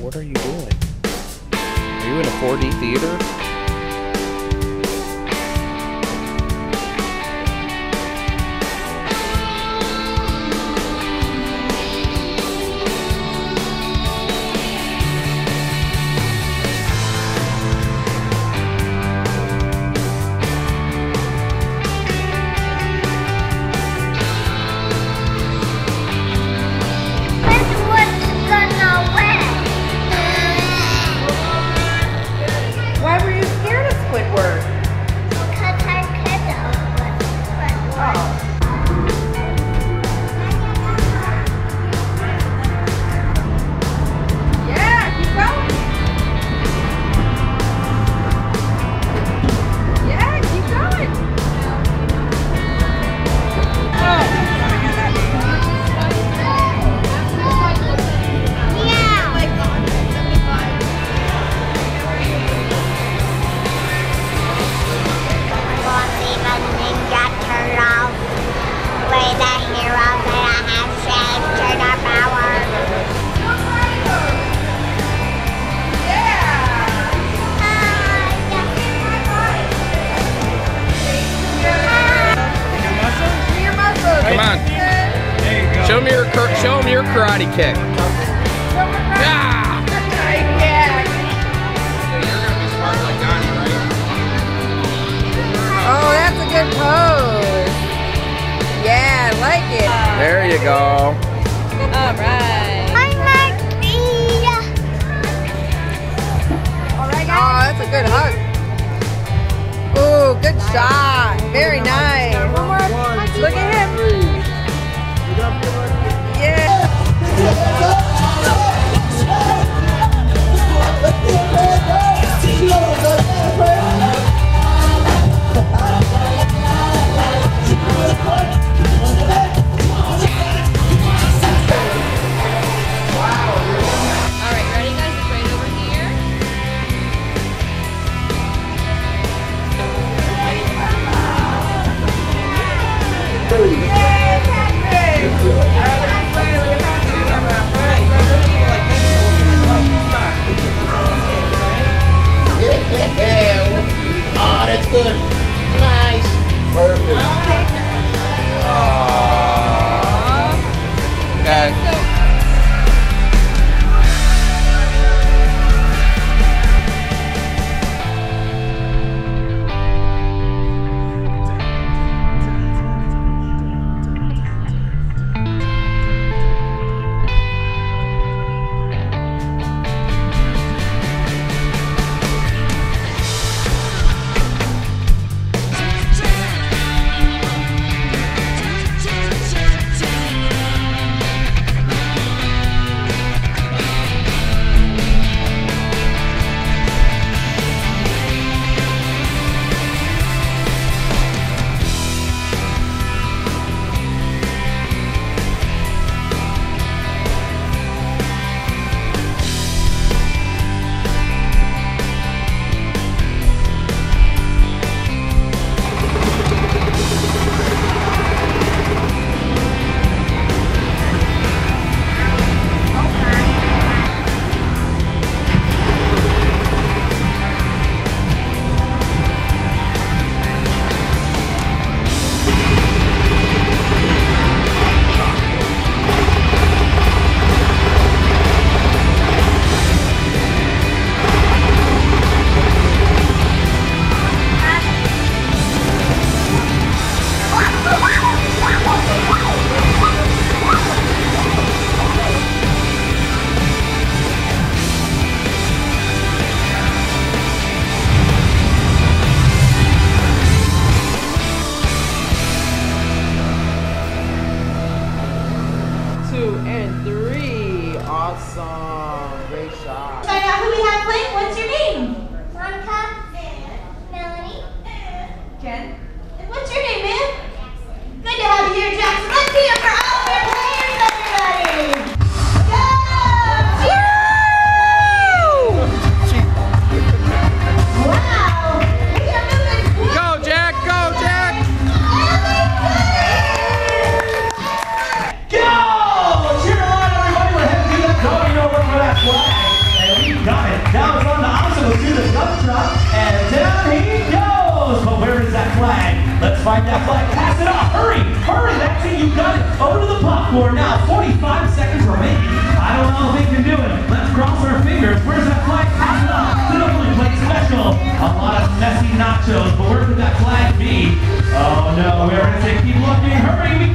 What are you doing? Are you in a 4D theater? Show him your karate kick. Ah! You're gonna be smart like Donnie, right? Oh, that's a good pose. Yeah, I like it. There you go. All right. I'm like me. Oh, that's a good hug. Ooh, good shot. Very nice. Look at him. Oh, that's good. Nice. Perfect. Aww. Okay. Awesome. Great shot. Find out who we have playing. What's your name? Monica. Melanie. Jen. And what's your name, man? Jackson. Good to have you here, Jackson. Let's hear it for all of our players, everybody. Go! Yeah! Wow. We are moving. Go, Jack. Go, Jack. Go! Cheer on, everybody. Let's have a good you've got it. Over to the popcorn now. 45 seconds remaining. I don't know if they can do it. Let's cross our fingers. Where's that flag? The double plate special. A lot of messy nachos, but where could that flag be? Oh no, we're going to say keep looking. Hurry, we